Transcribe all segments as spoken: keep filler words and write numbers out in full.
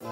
But you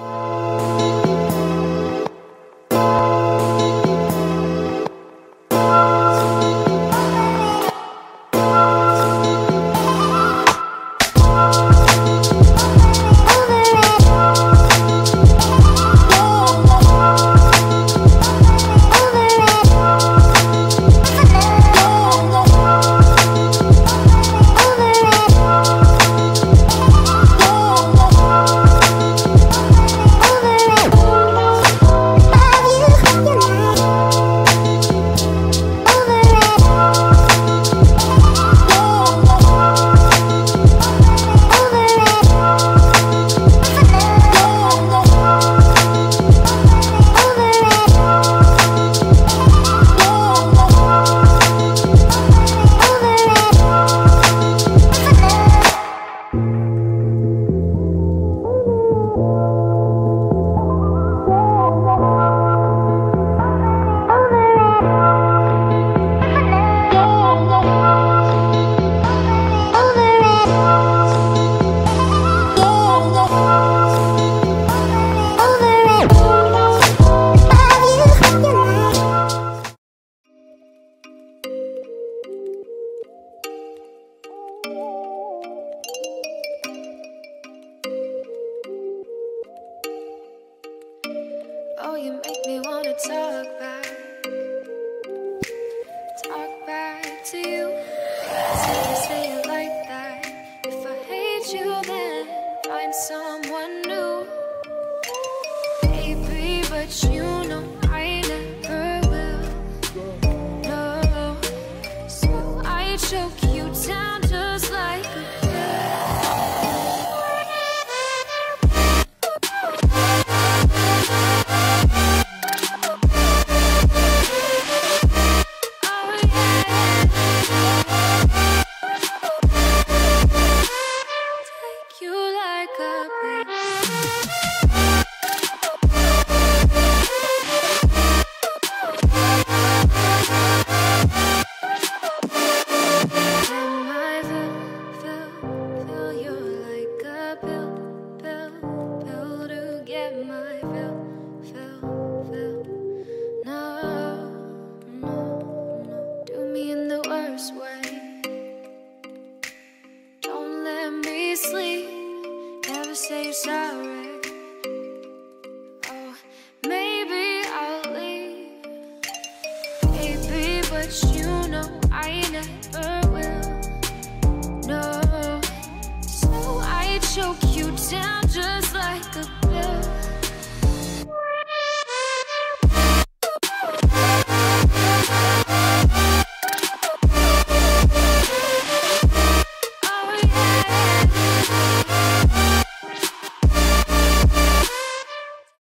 know I never